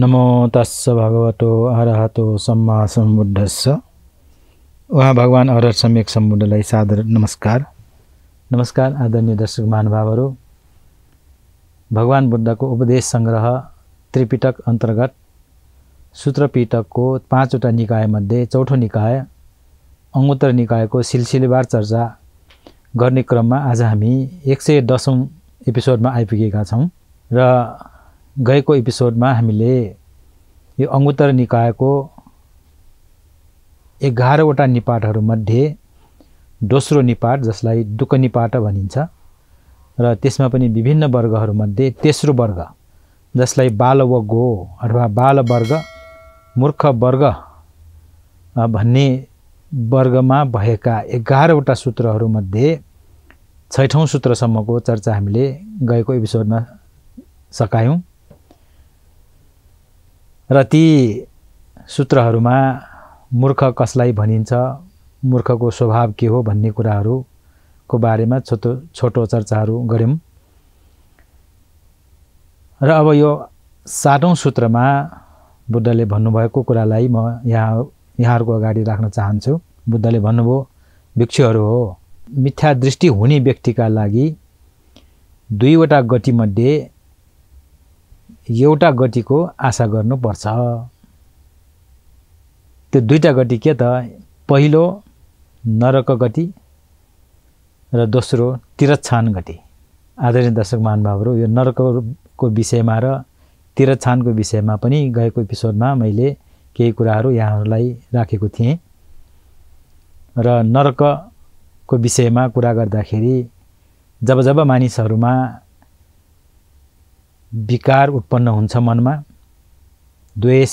नमो तस्स भगवतो अरहतो सम्मा सम्बुद्धस्स। वहाँ भगवान अरहत सम्यक सम्बुद्धलाई सादर नमस्कार। नमस्कार आदरणीय दर्शक महानुभावहरू, भगवान बुद्धको उपदेश संग्रह त्रिपिटक अन्तर्गत सूत्रपिटकको 5 वटा निकायमध्ये 4ठो निकाय अंगुत्तर निकायको सिलसिलेवार चर्चा गर्ने क्रममा आज हामी 110औं एपिसोडमा आइपुगेका छौं र गएको एपिसोडमा हामीले यो अंगुत्तर निकायको 11वटा निपातहरूमध्ये दोस्रो निपात जसलाई दुःख निपात भनिन्छ र त्यसमा पनि विभिन्न वर्गहरूमध्ये तेस्रो वर्ग जसलाई बाल व गो अथवा बाल वर्ग मूर्ख वर्ग भन्ने वर्गमा भएका 11वटा सूत्रहरूमध्ये 6ठौं सूत्रसम्मको चर्चा हामीले गएको एपिसोडमा सकायौं र ती सूत्रहरूमा मूर्ख कसलाई भनिन्छ, मूर्खको स्वभाव के हो भन्ने कुराहरूको बारेमा छोटो चर्चाहरू गर्यौं र अब यो 7औं सूत्रमा बुद्धले भन्नुभएको कुरालाई म यहाँहरुको अगाडि राख्न चाहन्छु। बुद्धले भन्नुभयो, भिक्षुहरू हो, मिथ्या दृष्टि हुने व्यक्तिका लागि 2वटा गति मध्ये एउटा गतिको आशा गर्नुपर्छ। त्यो 2टा गति के त, पहिलो नरक गति र दोस्रो तिरछान गति। आदरणीय दर्शक महानुभावहरू, यो नरकको विषयमा र तिरछानको विषयमा पनि गएको एपिसोडमा मैले केही कुराहरू यहाँहरूलाई राखेको थिएँ र नरकको विषयमा कुरा गर्दाखेरि जब मानिसहरूमा विकार उत्पन्न हुन्छ, मनमा द्वेष,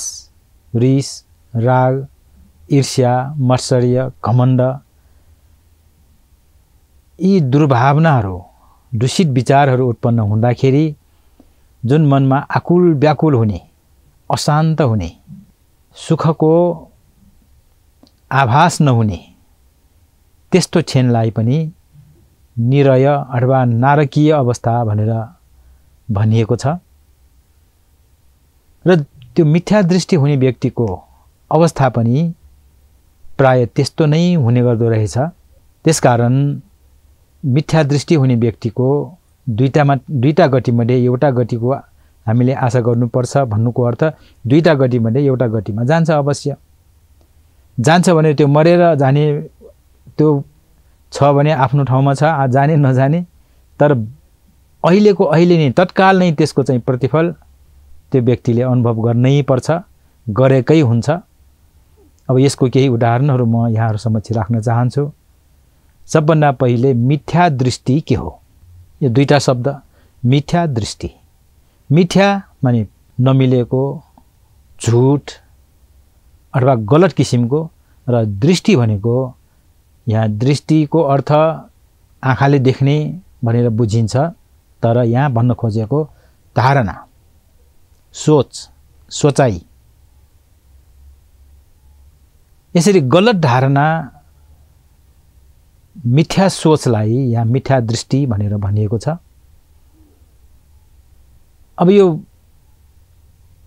रिस, राग, ईर्ष्या, मत्सर्य, घमण्ड, यी दुर्भावनाहरू, दूषित विचारहरू उत्पन्न हुँदाखेरि जुन मनमा आकुल व्याकुल हुने, अशान्त हुने, सुखको आभास नहुने त्यस्तो क्षणलाई पनि निरय अथवा नारकीय अवस्था भनेर भनिएको छ। र त्यो मिथ्या दृष्टि हुने व्यक्तिको अवस्था पनि प्राय त्यस्तो नै हुने गर्दो रहेछ। त्यसकारण मिथ्या दृष्टि हुने व्यक्तिको दुईटा गतिमध्ये एउटा गतिको हामीले आशा गर्नुपर्छ भन्नुको अर्थ 2टा गतिमध्ये एउटा गतिमा जान्छ, अवश्य जान्छ। भने त्यो मरेर जाने त्यो छ भने आफ्नो ठाउँमा छ, जाने नजाने, तर अहिलेको अहिले नै तत्काल नै त्यसको चाहिँ प्रतिफल त्यो व्यक्तिले अनुभव गर्नै पर्छ, गरेकै हुन्छ। अब यसको केही उदाहरणहरू म यहाँहरु समक्ष राख्न चाहन्छु। सबभन्दा पहिले मिथ्या दृष्टि के हो, यो 2टा शब्द मिथ्या दृष्टि। मिथ्या माने नमिलेको, झूठ अथवा गलत किसिमको, र दृष्टि भनेको यहाँ दृष्टिको अर्थ आँखाले देख्ने भनेर बुझिन्छ, तर यहाँ भन्न खोजेको धारणा, सोच, सोचाइ। यसरी गलत धारणा, मिथ्या सोचलाई यहाँ मिथ्या दृष्टि भनेर भनिएको छ। अब यो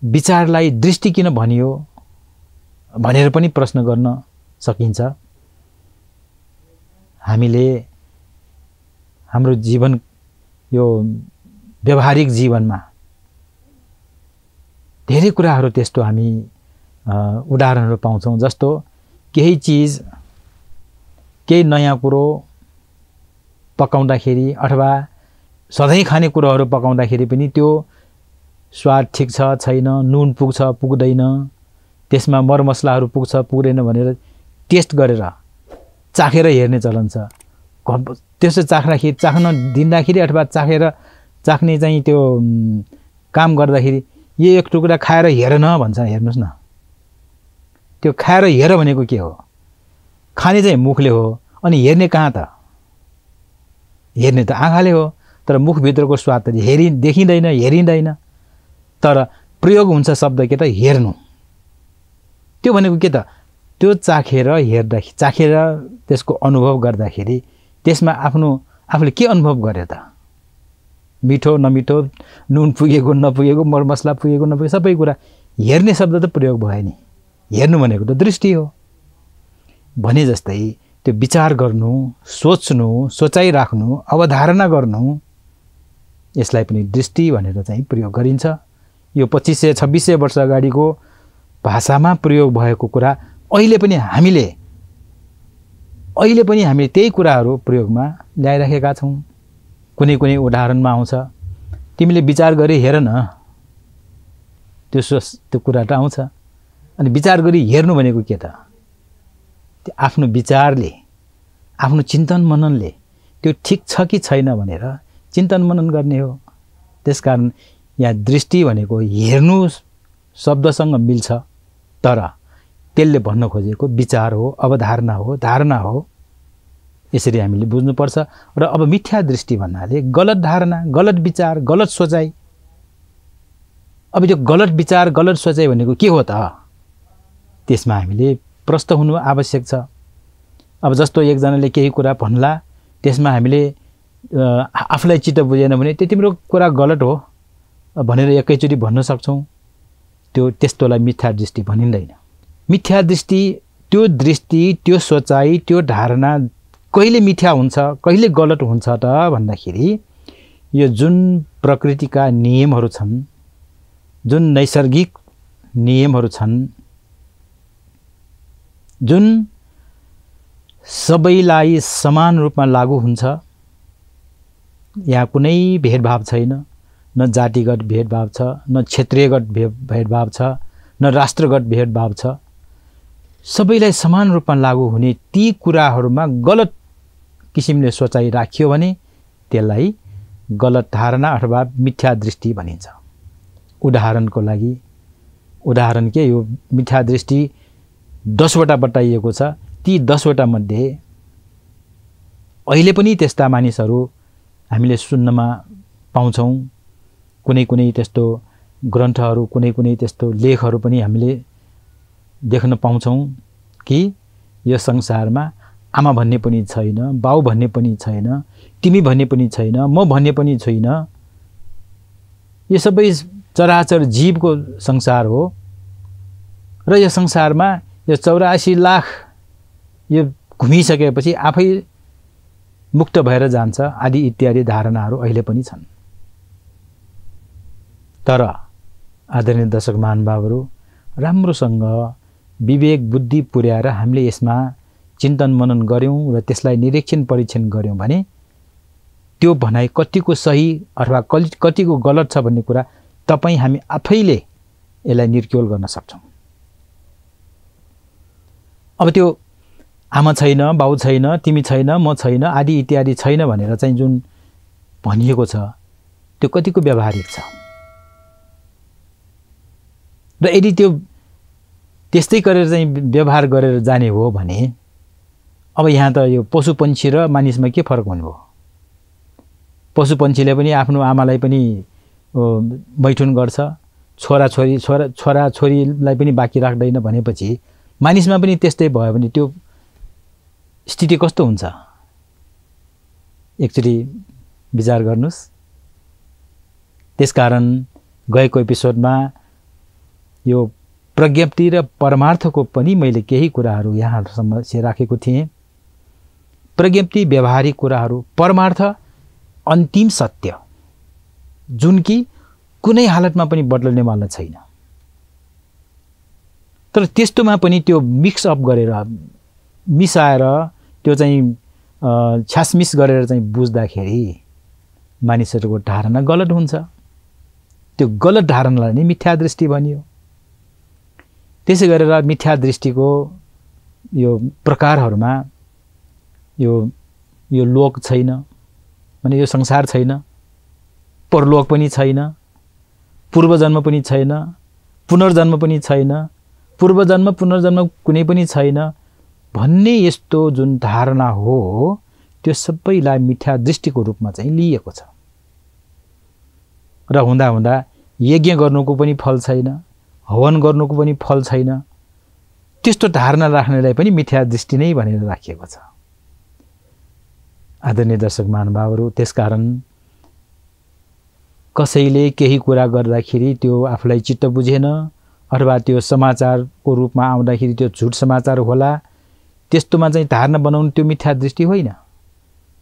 विचारलाई दृष्टि किन भनियो भनेर पनि प्रश्न गर्न सकिन्छ। हामीले हाम्रो जीवन, यो व्यावहारिक जीवनमा धेरै कुराहरू त्यस्तो हामी उदाहरणहरू पाउँछौँ। जस्तो केही चिज, केही नयाँ कुरो पकाउँदाखेरि अथवा सधैँ खाने कुरोहरू पकाउँदाखेरि पनि त्यो स्वाद ठिक छ छैन, नुन पुग्छ पुग्दैन, त्यसमा मरमसलाहरू पुग्छ पुग्दैन भनेर टेस्ट गरेर चाखेर हेर्ने चलन छ। त्यसो चाख्दाखेरि, चाख्न दिँदाखेरि अथवा चाख्ने चाहिँ त्यो काम गर्दाखेरि यो एक टुक्रा खाएर हेर न भन्छ। हेर्नुहोस् न, त्यो खाएर हेर भनेको के हो? खाने चाहिँ मुखले हो, अनि हेर्ने कहाँ त? हेर्ने त आँखाले हो, तर मुखभित्रको स्वाद त देखिँदैन, हेरिँदैन। तर प्रयोग हुन्छ शब्द के त, हेर्नु। त्यो भनेको के त? त्यो चाखेर हेर्दाखेरि, चाखेर त्यसको अनुभव गर्दाखेरि त्यसमा आफूले के अनुभव गरे त? मिठो नमिठो नुन पुगेको नपुगेको मरमसला पुगेको नपुगेको सबै कुरा हेर्ने शब्द त प्रयोग भयो नि। हेर्नु भनेको त दृष्टि हो भने जस्तै त्यो विचार गर्नु, सोच्नु, सोचाइ राख्नु, अवधारणा गर्नु यसलाई पनि दृष्टि भनेर चाहिँ प्रयोग गरिन्छ। यो 2500-2600 वर्ष अगाडिको भाषामा प्रयोग भएको कुरा अहिले पनि हामीले त्यही कुराहरू प्रयोगमा ल्याइराखेका छौँ। कुनै कुनै उदाहरणमा आउँछ तिमीले विचार गरे हेर न, त्यो कुरा त आउँछ। अनि विचार गरी हेर्नु भनेको के त? त्यो आफ्नो विचारले, आफ्नो चिन्तन मननले त्यो ठिक छ कि छैन भनेर चिन्तन मनन गर्ने हो। त्यसकारण यहाँ दृष्टि भनेको हेर्नु शब्दसँग मिल्छ, तर त्यसले भन्न खोजेको विचार हो, अवधारणा हो, धारणा हो। यसरी हामीले बुझ्नुपर्छ। र अब मिथ्या दृष्टि भन्नाले गलत धारणा, गलत विचार, गलत सोचाइ। अब यो गलत विचार, गलत सोचाइ भनेको के हो त? त्यसमा हामीले प्रश्न हुनु आवश्यक छ। अब जस्तो एकजनाले केही कुरा भन्ला, त्यसमा हामीले आफूलाई चित्त बुझेन भने त्यो तिम्रो कुरा गलत हो भनेर एकैचोटि भन्न सक्छौँ। त्यो त्यस्तोलाई मिथ्या दृष्टि भनिँदैन। मिथ्या दृष्टि, त्यो सोचाइ, त्यो धारणा कहिले मिथ्या हुन्छ, कहिले गलत हुन्छ त भन्दाखेरि यो जुन प्रकृतिका नियमहरू छन्, जुन नैसर्गिक नियमहरू छन्, जुन सबैलाई समान रूपमा लागू हुन्छ, यहाँ कुनै भेदभाव छैन। न जातिगत भेदभाव छ, न क्षेत्रीयगत भेदभाव छ, न राष्ट्रगत भेदभाव छ। सबैलाई समान रूपमा लागू हुने ती कुराहरूमा गलत किसिमले सोचाइ राखियो भने त्यसलाई गलत धारणा अथवा मिथ्या दृष्टि भनिन्छ। उदाहरणको लागि, उदाहरण के यो मिथ्या दृष्टि 10 वटा बताइएको छ। ती 10 वटा मध्ये अहिले पनि त्यस्ता मानिसहरू हामीले सुन्नमा पाउँछौँ। कुनै कुनै त्यस्तो ग्रन्थहरू, कुनै कुनै त्यस्तो लेखहरू पनि हामीले देख्न पाउँछौँ कि यो संसारमा आमा भन्ने पनि छैन, बाउ भन्ने पनि छैन, तिमी भन्ने पनि छैन, म भन्ने पनि छैन। यो सबै चराचर जीवको संसार हो र यो संसारमा यो 84 लाख यो घुमिसकेपछि आफै मुक्त भएर जान्छ आदि इत्यादि धारणाहरू अहिले पनि छन्। तर आदरणीय दर्शक महानुभावहरू, राम्रोसँग विवेक बुद्धि पुर्याएर हामीले यसमा चिन्तन मनन गऱ्यौँ र त्यसलाई निरीक्षण परीक्षण गऱ्यौँ भने त्यो भनाइ कतिको सही अथवा कतिको गलत छ भन्ने कुरा हामी आफैले यसलाई निर्क्योल गर्न सक्छौँ। अब त्यो आमा छैन, बाउ छैन, तिमी छैन, म छैन आदि इत्यादि छैन भनेर चाहिँ जुन भनिएको छ त्यो कतिको व्यावहारिक छ? र यदि त्यो त्यस्तै गरेर चाहिँ व्यवहार गरेर जाने हो भने अब यहाँ त यो पशु पंक्षी र मानिसमा के फरक हुनुभयो? पशु पंक्षीले पनि आफ्नो आमालाई पनि मैथुन गर्छ, छोरा छोरीलाई पनि बाँकी राख्दैन भनेपछि मानिसमा पनि त्यस्तै भयो भने त्यो स्थिति कस्तो हुन्छ? एकचोटि विचार गर्नुहोस्। त्यसकारण गएको एपिसोडमा यो प्रज्ञप्ति र परमार्थको पनि मैले केही कुराहरू यहाँहरूसम्म राखेको थिएँ। प्रज्ञप्ति व्यवहारिक कुराहरू, परमार्थ अन्तिम सत्य जुन कि कुनै हालतमा पनि बदलनेवाला छैन। तर त्यस्तोमा पनि त्यो मिक्सअप गरेर, मिसाएर, त्यो चाहिँ छासमिस गरेर चाहिँ बुझ्दाखेरि मानिसहरूको धारणा गलत हुन्छ। त्यो गलत धारणालाई नै मिथ्या दृष्टि भनियो। त्यसै गरेर मिथ्या दृष्टिको यो प्रकारहरूमा यो लोक छैन भने यो संसार छैन, परलोक पनि छैन, पूर्वजन्म पनि छैन, पुनर्जन्म पनि छैन, पूर्वजन्म पुनर्जन्म कुनै पनि छैन भन्ने यस्तो जुन धारणा हो त्यो सबैलाई मिथ्या दृष्टिको रूपमा चाहिँ लिएको छ। र हुँदा यज्ञ गर्नुको पनि फल छैन, हवन गर्नुको पनि फल छैन, त्यस्तो धारणा राख्नेलाई पनि मिथ्या दृष्टि नै भनेर राखिएको छ। आदरणीय दर्शक महानुभावहरू, त्यसकारण कसैले केही कुरा गर्दाखेरि त्यो आफूलाई चित्त बुझेन अथवा त्यो समाचारको रूपमा आउँदाखेरि त्यो झुट समाचार होला, त्यस्तोमा चाहिँ धारणा बनाउनु त्यो मिथ्या दृष्टि होइन।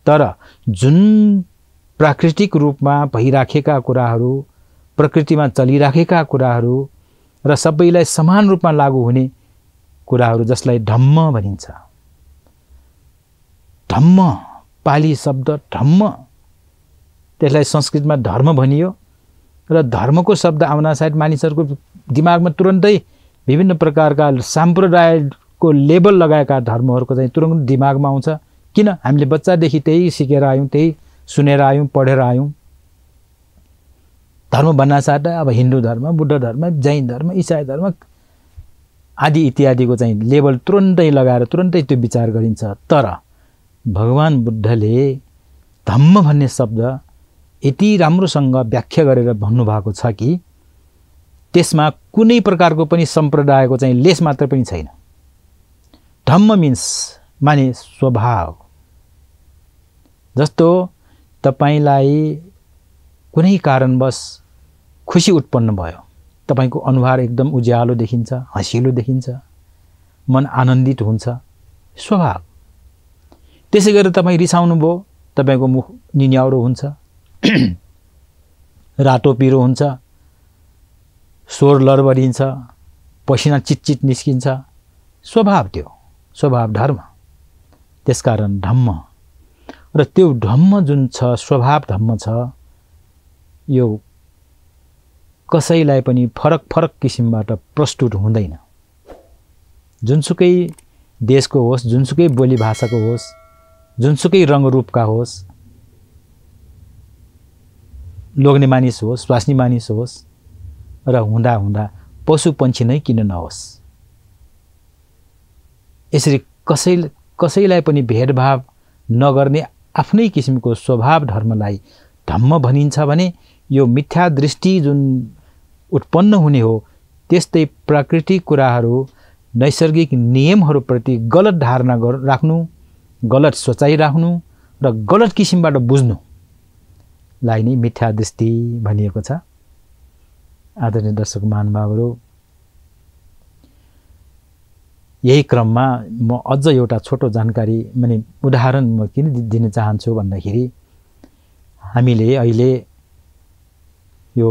तर जुन प्राकृतिक रूपमा भइराखेका कुराहरू, प्रकृतिमा चलिराखेका कुराहरू र सबैलाई समान रूपमा लागू हुने कुराहरू, जसलाई धम्म भनिन्छ, धम्म पाली शब्द धम्म, त्यसलाई संस्कृतमा धर्म भनियो र धर्मको शब्द आउन सायद मानिसहरुको दिमागमा तुरुन्तै विभिन्न प्रकारका साम्प्रदायको लेबल लगाएका धर्महरुको चाहिँ तुरुन्त दिमागमा आउँछ। किन? हामीले बच्चादेखि त्यही सिकेर आयौं, त्यही सुनेर आयौं, पढेर आयौं। धर्म भन्न साथ अब हिन्दू धर्म, बुद्ध धर्म, जैन धर्म, ईसाई धर्म आदि इत्यादिको चाहिँ लेबल तुरुन्तै लगाएर तुरुन्तै त्यो विचार गरिन्छ। तर भगवान बुद्धले धम्म भन्ने शब्द यति राम्रोसँग व्याख्या गरेर भन्नुभएको छ कि त्यसमा कुनै प्रकारको पनि सम्प्रदायको चाहिँ लेस मात्र पनि छैन। धम्म मीन्स माने स्वभाव। जस्तो तपाईलाई कुनै कारणवश खुशी उत्पन्न भयो, तपाईको अनुहार एकदम उज्यालो देखिन्छ, हँसिलो देखिन्छ, मन आनन्दित हुन्छ, स्वभाव। त्यसै गरेर तपाई रिसाउनु भयो, तपाईको मुख निन्याउरो हुन्छ, रातो पिरो हुन्छ, स्वर लरबरिन्छ, पसिना चिटचिट निस्किन्छ, स्वभाव। त्यो स्वभाव धर्म। त्यसकारण धम्म र त्यो धम्म जुन छ, स्वभाव धम्म छ, यो कसैलाई पनि फरक फरक किसिमबाट प्रस्तुत हुँदैन। जुनसुकै देशको होस्, जुनसुकै बोली भाषाको होस्, जुनसुकै रङ्गरूपका होस्, लोग्ने मानिस होस्, स्वास्नी मानिस होस्, र हुँदा हुँदा पशु पंक्षी नै किन नहोस्, यसरी कसैलाई पनि भेदभाव नगर्ने आफ्नै किसिमको स्वभाव धर्मलाई धम्म भनिन्छ भने यो मिथ्या दृष्टि जुन उत्पन्न हुने हो, त्यस्तै प्राकृतिक कुराहरू, नैसर्गिक नियमहरूप्रति गलत धारणा राख्नु, गलत सोचाइ राख्नु र गलत किसिमबाट बुझ्नु लाई नै मिथ्या दृष्टि भनिएको छ। आदरणीय दर्शक महानुभावहरू, यही क्रममा म अझ एउटा छोटो जानकारी माने उदाहरण म किन दिन चाहन्छु भन्दाखेरि, हामीले अहिले यो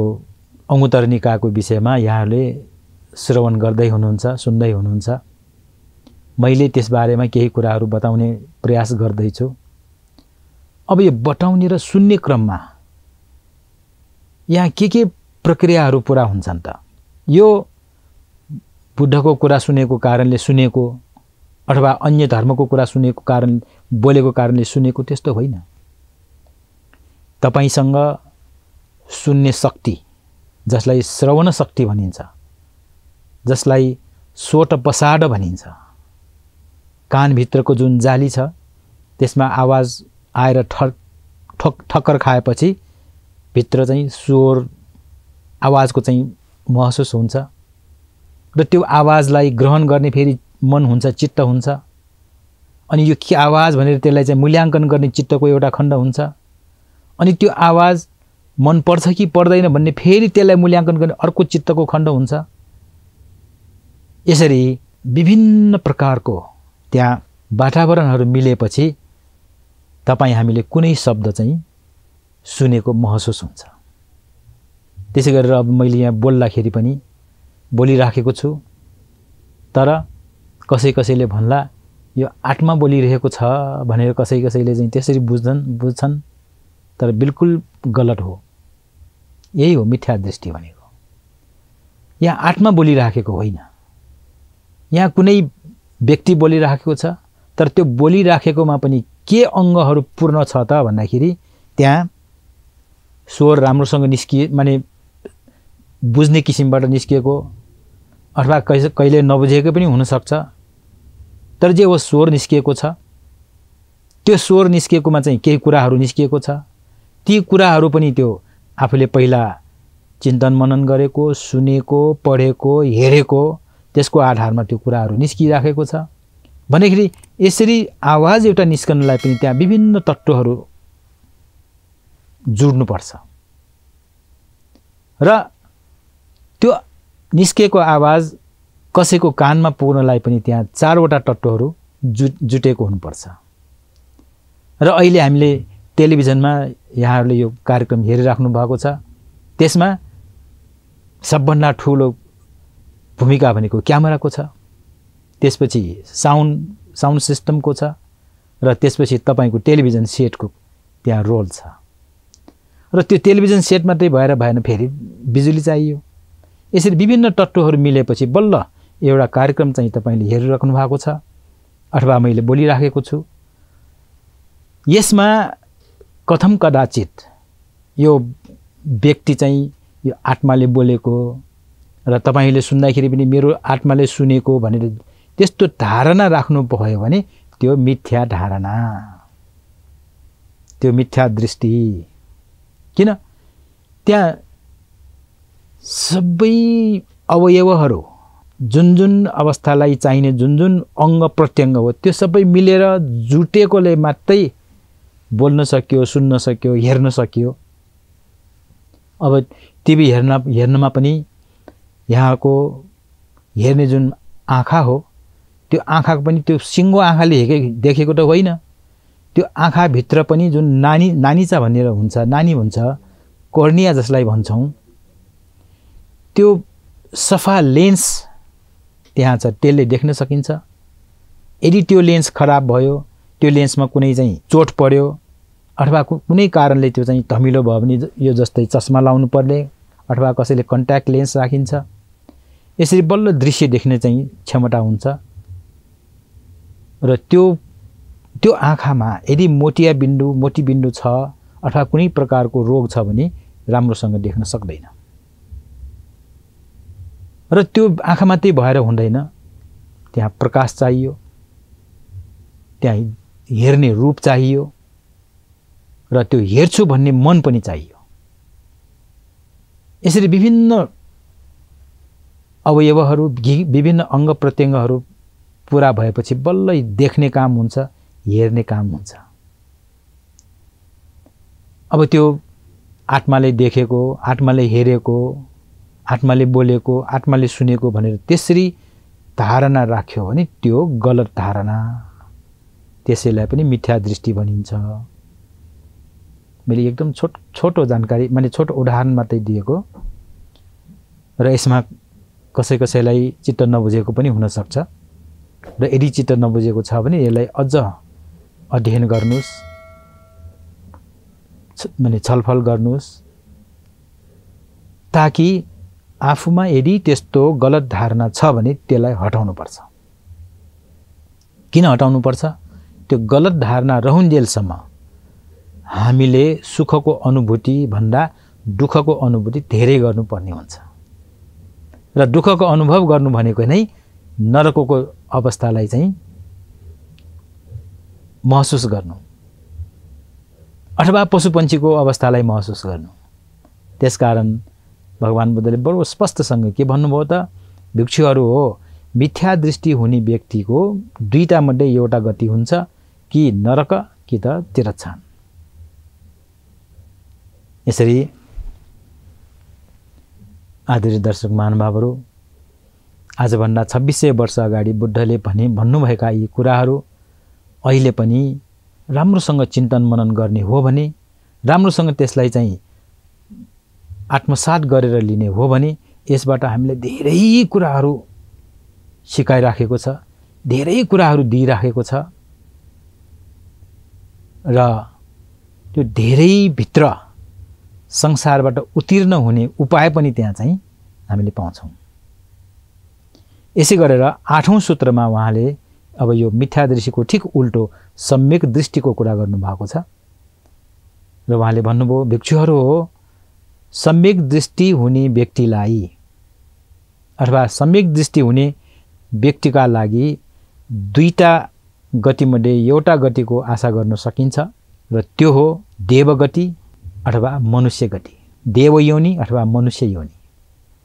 अंगुत्तर निकायको विषयमा यहाँले श्रवण गर्दै हुनुहुन्छ, सुन्दै हुनुहुन्छ। मैले त्यसबारेमा केही कुराहरू बताउने प्रयास गर्दैछु। अब यो बताउने र सुन्ने क्रममा यहाँ के प्रक्रियाहरू पूरा हुन्छन् त? यो बुद्धको कुरा सुनेको कारणले सुनेको अथवा अन्य धर्मको कुरा सुनेको कारण बोलेको कारणले सुनेको त्यस्तो होइन। तपाईसँग सुन्ने शक्ति, जसलाई श्रवण शक्ति भनिन्छ, जसलाई सोट पसाड भनिन्छ, कानभित्रको जुन जाली छ त्यसमा आवाज आएर ठक्कर खाएपछि भित्र चाहिँ स्वर आवाजको चाहिँ महसुस हुन्छ र त्यो आवाजलाई ग्रहण गर्ने फेरि मन हुन्छ, चित्त हुन्छ। अनि यो के आवाज भनेर त्यसलाई चाहिँ मूल्याङ्कन गर्ने चित्तको एउटा खण्ड हुन्छ। अनि त्यो आवाज मन पर्छ कि पर्दैन भन्ने फेरि त्यसलाई मूल्याङ्कन गर्ने अर्को चित्तको खण्ड हुन्छ। यसरी विभिन्न प्रकारको त्यहाँ वातावरणहरू मिलेपछि तपाईं हामीले कुनै शब्द चाहिँ सुनेको महसुस हुन्छ। त्यसै गरेर अब मैले यहाँ बोल्दाखेरि पनि बोलिराखेको छु, तर कसैले भन्ला यो आत्मा बोलिरहेको छ भनेर कसैले चाहिँ त्यसरी बुझ्छन्, तर बिल्कुल गलत हो। यही हो मिथ्या दृष्टि भनेको। यहाँ आत्मा बोलिराखेको होइन, यहाँ कुनै व्यक्ति बोलिराखेको छ, तर त्यो बोलिराखेकोमा पनि के अङ्गहरू पूर्ण छ त भन्दाखेरि त्यहाँ स्वर राम्रोसँग निस्किए माने बुझ्ने किसिमबाट निस्किएको अथवा कहिले नबुझेको पनि हुनसक्छ, तर जे वो स्वर निस्किएको छ त्यो स्वर निस्किएकोमा चाहिँ केही कुराहरू निस्किएको छ। ती कुराहरू पनि त्यो आफूले पहिला चिन्तन मनन गरेको, सुनेको, पढेको, हेरेको त्यसको आधारमा त्यो कुराहरू निस्किराखेको छ। भन्दाखेरि यसरी आवाज एउटा निस्कनलाई पनि त्यहाँ विभिन्न तत्त्वहरू जोड्नुपर्छ। र त्यो निस्केको आवाज कसैको कानमा पुग्नलाई पनि त्यहाँ चारवटा तत्त्वहरू जुटेको हुनुपर्छ। र अहिले हामीले टेलिभिजनमा यहाँहरूले यो कार्यक्रम हेरिराख्नु भएको छ, त्यसमा सबभन्दा ठुलो भूमिका भनेको क्यामेराको छ, त्यसपछि साउन्ड सिस्टमको छ, र त्यसपछि तपाईको टेलिभिजन सेटको त्यहाँ रोल छ। र त्यो टेलिभिजन सेट मात्रै भएर भएन, फेरि बिजुली चाहियो। यसरी विभिन्न तत्त्वहरू मिलेपछि बल्ल एउटा कार्यक्रम चाहिँ तपाईले हेरिराख्नु भएको छ अथवा मैले बोलिराखेको छु। यसमा कथम कदाचित यो व्यक्ति चाहिँ यो आत्माले बोलेको र तपाईले सुन्दाखेरि पनि मेरो आत्माले सुनेको भनेर त्यस्तो धारणा राख्नु भयो भने त्यो मिथ्या धारणा, त्यो मिथ्या दृष्टि। किन त्यहाँ सबै अवयवहरू जुन जुन अवस्थालाई चाहिने जुन जुन अङ्ग प्रत्यङ्ग हो त्यो सबै मिलेर जुटेकोले मात्रै बोल्न सकियो, सुन्न सकियो, हेर्न सकियो। अब टिभी हेर्नमा पनि यहाँको हेर्ने जुन आँखा हो त्यो आँखाको पनि त्यो सिङ्गो आँखाले देखेको त होइन, त्यो आँखाभित्र पनि जुन नानीचा भनेर हुन्छ, नानी हुन्छ, कर्निया जसलाई भन्छौँ, त्यो सफा लेन्स त्यहाँ छ, त्यसले देख्न सकिन्छ। यदि त्यो लेन्स खराब भयो, त्यो लेन्समा कुनै चाहिँ चोट पर्यो अथवा कुनै कारणले त्यो चाहिँ धमिलो भयो भने यो जस्तै चस्मा लाउनु पर्ने अथवा कसैले कन्ट्याक्ट लेन्स राखिन्छ। यसरी बल्ल दृश्य देख्ने चाहिँ क्षमता हुन्छ। र त्यो आँखामा यदि मोती बिन्दु छ अथवा कुनै प्रकारको रोग छ भने राम्रोसँग देख्न सक्दैन। र त्यो आँखा मात्रै भएर हुँदैन, त्यहाँ प्रकाश चाहियो, त्यहाँ हेर्ने रूप चाहियो, र त्यो हेर्छु भन्ने मन पनि चाहियो। यसरी विभिन्न अवयवहरू, विभिन्न अङ्ग प्रत्यङ्गहरू पुरा भएपछि बल्लै देख्ने काम हुन्छ, हेर्ने काम हुन्छ। अब त्यो आत्माले देखेको, आत्माले हेरेको, आत्माले बोलेको, आत्माले सुनेको भनेर त्यसरी धारणा राख्यो भने त्यो गलत धारणा, त्यसैलाई पनि मिथ्या दृष्टि भनिन्छ। मैले एकदम छोटो जानकारी, मैले छोटो उदाहरण मात्रै दिएको र यसमा कसैलाई चित्त नबुझेको पनि हुनसक्छ। र यदि चित्त नबुझेको छ भने यसलाई अझ अध्ययन गर्नुहोस्, माने छलफल गर्नुहोस्, ताकि आफूमा यदि त्यस्तो गलत धारणा छ भने त्यसलाई हटाउनुपर्छ। किन हटाउनुपर्छ? त्यो गलत धारणा रहन्जेलसम्म हामीले सुखको अनुभूति भन्दा दुःखको अनुभूति धेरै गर्नुपर्ने हुन्छ। र दुःखको अनुभव गर्नु भनेको नै नरकको अवस्थालाई चाहिँ महसुस गर्नु अथवा पशुपन्छीको अवस्थालाई महसुस गर्नु। त्यसकारण भगवान बुद्धले बडो स्पष्टसँग के भन्नुभयो त, भिक्षुहरू हो, मिथ्या दृष्टि हुने व्यक्तिको दुईटा मध्ये एउटा गति हुन्छ, कि नरक कि त तिरछान। यसरी आदरणीय दर्शक महानुभावहरू, आजभन्दा 2600 वर्ष अगाडि बुद्धले भन्नुभएका यी कुराहरू अहिले पनि राम्रोसँग चिन्तन मनन गर्ने हो भने, राम्रोसँग त्यसलाई चाहिँ आत्मसात गरेर लिने हो भने यसबाट हामीले धेरै कुराहरू सिकाइराखेको छ, धेरै कुराहरू दिइराखेको छ। र त्यो धेरैभित्र संसारबाट उत्तीर्ण हुने उपाय पनि त्यहाँ चाहिँ हामीले पाउँछौँ। यसै गरेर 8औं सूत्रमा उहाँले अब यो मिथ्या दृष्टिको ठिक उल्टो सम्यक दृष्टिको कुरा गर्नुभएको छ। र उहाँले भन्नुभयो, भिक्षुहरू हो, सम्यक दृष्टि हुने व्यक्तिलाई अथवा सम्यक दृष्टि हुने व्यक्तिका लागि दुईटा गतिमध्ये एउटा गतिको आशा गर्न सकिन्छ, र त्यो हो देवगति अथवा मनुष्य गति, देवयोनि अथवा मनुष्य योनि।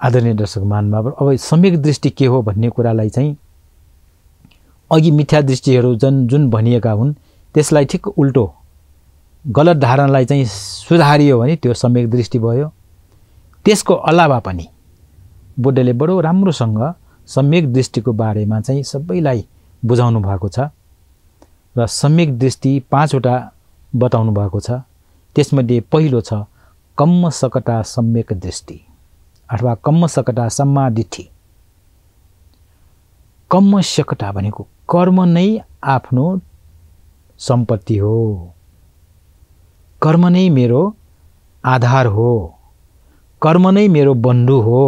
आदरणीय दर्शक महानुभावहरू, अब सम्यक दृष्टि के हो भन्ने कुरालाई चाहिँ अघि मिथ्या दृष्टिहरू जुन भनिएका हुन् त्यसलाई ठिक उल्टो गलत धारणालाई चाहिँ सुधारियो भने त्यो सम्यक दृष्टि भयो। त्यसको अलावा पनि बुद्धले बडो राम्रोसँग सम्यक दृष्टिको बारेमा चाहिँ सबैलाई बुझाउनु भएको छ र सम्यक दृष्टि 5 वटा बताउनु भएको छ। त्यसमध्ये पहिलो छ कम्म सकटा सम्यक दृष्टि अथवा कम्म सकटा सम्मादिठी। कम्म सकटा भनेको कर्म नै आफ्नो संपत्ति हो, कर्म नै मेरो आधार हो, कर्म नै मेरो बन्धु हो,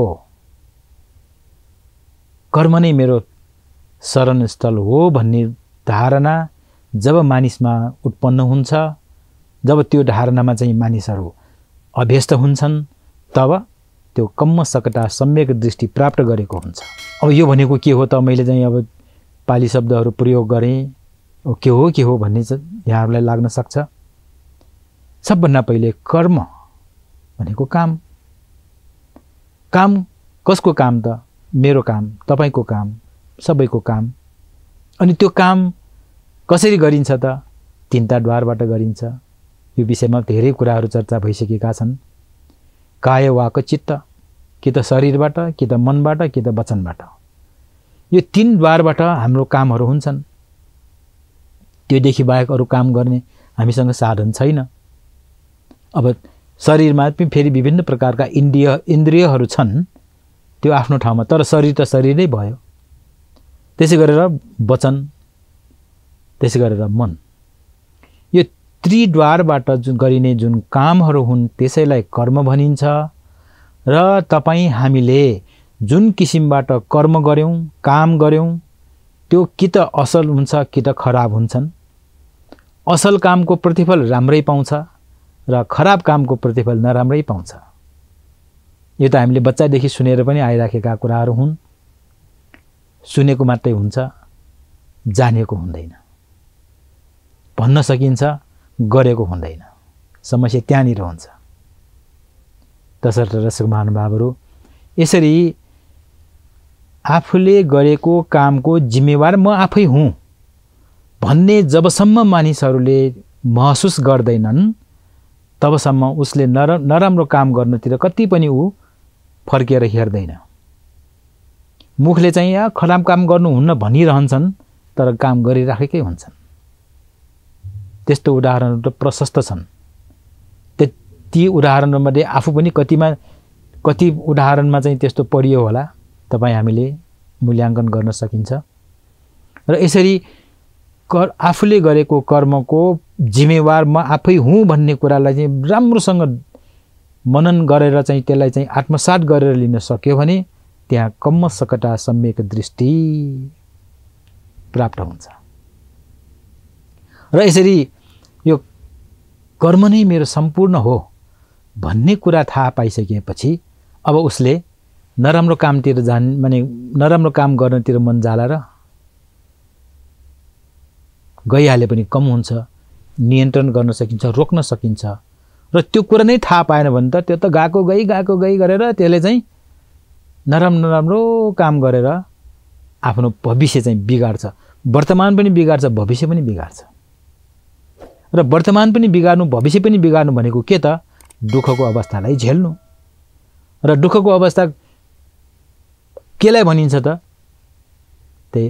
कर्म नै मेरो शरणस्थल हो भन्ने धारणा जब मानिसमा उत्पन्न हुन्छ, जब त्यो धारणामा चाहिँ मानिसहरू अभ्यस्त हुन्छन् तब त्यो कम्म सकटा सम्यक दृष्टि प्राप्त गरेको हुन्छ। अब यो भनेको के हो त? मैले चाहिँ अब पाली शब्दहरू प्रयोग गरेँ, के हो भन्ने यहाँहरूलाई लाग्न सक्छ। सबभन्दा पहिले कर्म भनेको काम। काम कसको काम त? मेरो काम, तपाईको काम, सबैको काम। अनि त्यो काम कसरी गरिन्छ त? 3टा द्वारबाट गरिन्छ। यो विषयमा धेरै कुराहरू चर्चा भइसकेका छन्। काय वाक् चित्त, कि त शरीरबाट, कि त मनबाट, कि त वचनबाट। यो 3 द्वारबाट हाम्रो कामहरू हुन्छन्। त्योदेखि बाहेक अरू काम गर्ने हामीसँग साधन छैन। अब शरीरमा पनि फेरि विभिन्न प्रकारका इन्द्रियहरू छन्, त्यो आफ्नो ठाउँमा, तर शरीर त शरीर नै भयो। त्यसै गरेर वचन, त्यसै गरेर मन, यो 3 द्वारबाट गरिने जुन कामहरू हुन् त्यसैलाई कर्म भनिन्छ। र तपाई हामीले जुन किसिमबाट कर्म गर्यौं, काम गर्यौं, त्यो कि त असल हुन्छ कि त खराब हुन्छन्। असल कामको प्रतिफल राम्रै पाउँछ र खराब कामको प्रतिफल नराम्रै पाउँछ। यो त हामीले बच्चादेखि सुनेर पनि आइराखेका कुराहरू हुन्। सुनेको मात्रै हुन्छ, जानेको हुँदैन। भन्न सकिन्छ, गरेको हुँदैन। समस्या त्यहाँनिर हुन्छ। तसर्थ रसिक महानुभावहरू, यसरी आफूले गरेको कामको जिम्मेवार म आफै हुँ भन्ने जबसम्म मानिसहरूले महसुस गर्दैनन् तबसम्म उसले नराम्रो काम गर्नतिर कति पनि ऊ फर्केर हेर्दैन। मुखले चाहिँ या खराब काम गर्नुहुन्न भनिरहन्छन् तर काम गरिराखेकै हुन्छन्। त्यस्तो उदाहरणहरू त प्रशस्त छन्। ती उदाहरणमध्ये आफू पनि कति उदाहरणमा चाहिँ त्यस्तो पढियो होला, तपाई हामीले मूल्याङ्कन गर्न सकिन्छ। र यसरी आफूले गरेको कर्मको जिम्मेवार म आफै हुँ भन्ने कुरालाई चाहिँ राम्रोसँग मनन गरेर चाहिँ त्यसलाई चाहिँ आत्मसात गरेर लिन सक्यो भने त्यहाँ कम्म सकटा सम्यक दृष्टि प्राप्त हुन्छ। र यसरी यो कर्म नै मेरो सम्पूर्ण हो भन्ने कुरा थाहा पाइसकेपछि अब उसले नराम्रो कामतिर नराम्रो काम गर्नतिर मन जाला र गइहाले पनि कम हुन्छ, नियन्त्रण गर्न सकिन्छ, रोक्न सकिन्छ। र त्यो कुरा नै थाहा पाएन भने त त्यो त गएको गई गरेर त्यसले चाहिँ नराम्रो काम गरेर आफ्नो भविष्य चाहिँ बिगार्छ। वर्तमान पनि बिगार्छ, भविष्य पनि बिगार्छ। र वर्तमान पनि बिगार्नु, भविष्य पनि बिगार्नु भनेको के त? दुःखको अवस्थालाई झेल्नु। र दुःखको अवस्था केलाई भनिन्छ त? त्यही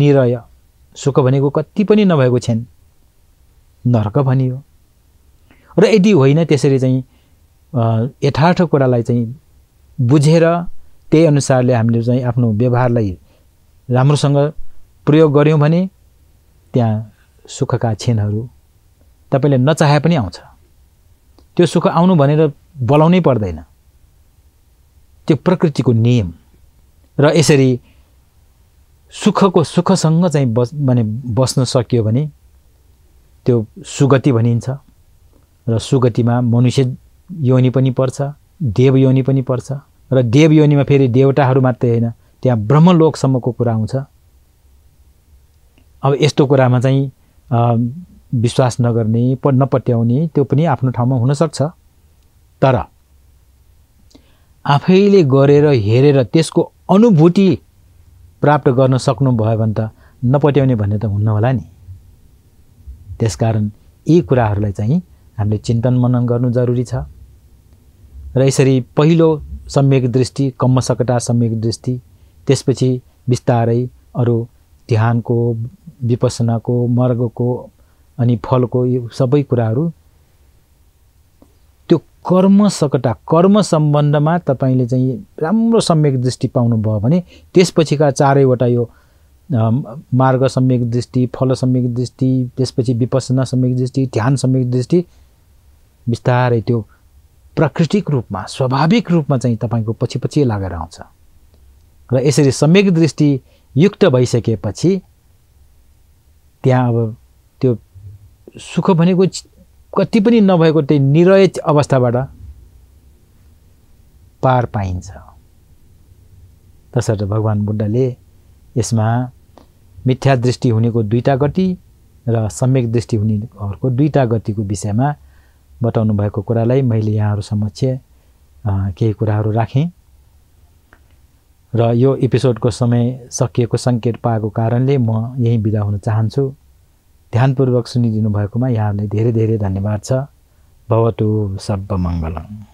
निरय सुख भनेको कति पनि नभएको छैन, नरक भनियो। र यदि होइन त्यसरी चाहिँ यथार्थ कुरालाई चाहिँ बुझेर त्यही अनुसारले हामीले चाहिँ आफ्नो व्यवहारलाई राम्रोसँग प्रयोग गर्यौँ भने त्यहाँ सुखका क्षणहरू तपाईँले नचाहे पनि आउँछ। त्यो सुख आउनु भनेर बोलाउनै पर्दैन, त्यो प्रकृतिको नियम। र यसरी सुखको सुखसँग चाहिँ बस्न सकियो भने त्यो सुगति भनिन्छ। र सुगतिमा मनुष्य योनि पनि पर्छ, देव योनि पनि पर्छ। र देव योनिमा फेरि देवताहरू मात्रै होइन, त्यहाँ ब्रह्मलोकसम्मको कुरा आउँछ। अब यस्तो कुरामा चाहिँ विश्वास नगर्ने, नपट्याउने त्यो पनि आफ्नो ठाउँमा हुनसक्छ। तर आफैले गरेर हेरेर त्यसको अनुभूति प्राप्त गर्न सक्नुभयो भने त नपट्याउने भन्ने त हुन्न होला नि। त्यसकारण यी कुराहरूलाई चाहिँ हामीले चिन्तन मनन गर्नु जरुरी छ। र यसरी पहिलो सम्यक दृष्टि, कम्मसकटा सम्यक दृष्टि, त्यसपछि बिस्तारै अरु ध्यानको, विपसनाको, मार्गको अनि फलको यो सबै कुराहरू त्यो कर्मसकटा कर्म सम्बन्धमा तपाईले चाहिँ राम्रो सम्यक दृष्टि पाउनु भयो भने त्यसपछिका चारैवटा यो मार्ग सम्यक दृष्टि, फल सम्यक दृष्टि, त्यसपछि विपसना सम्यक दृष्टि, ध्यान सम्यक दृष्टि बिस्तारै त्यो प्राकृतिक रूपमा, स्वाभाविक रूपमा चाहिँ तपाईको पछि पछि लागेर आउँछ र यसरी सम्यक दृष्टि युक्त भइसकेपछि त्यहाँ अब त्यो सुख भनेको कति पनि नभएको त्यही निरय अवस्थाबाट पार पाइन्छ। त्यसर्थ भगवान बुद्धले यसमा मिथ्या दृष्टि हुनेको दुईटा गति र सम्यक दृष्टि हुनेहरूको दुईटा गतिको विषयमा बताउनु भएको कुरालाई मैले यहाँहरु समक्ष केही कुराहरु राखेँ र यो एपिसोडको समय सकिएको संकेत पाएको कारणले म यही बिदा हुन चाहन्छु। ध्यानपूर्वक सुनिदिनु भएकोमा यहाँहरुलाई धेरै धेरै धन्यवाद छ। भवतु सर्वमंगलम्।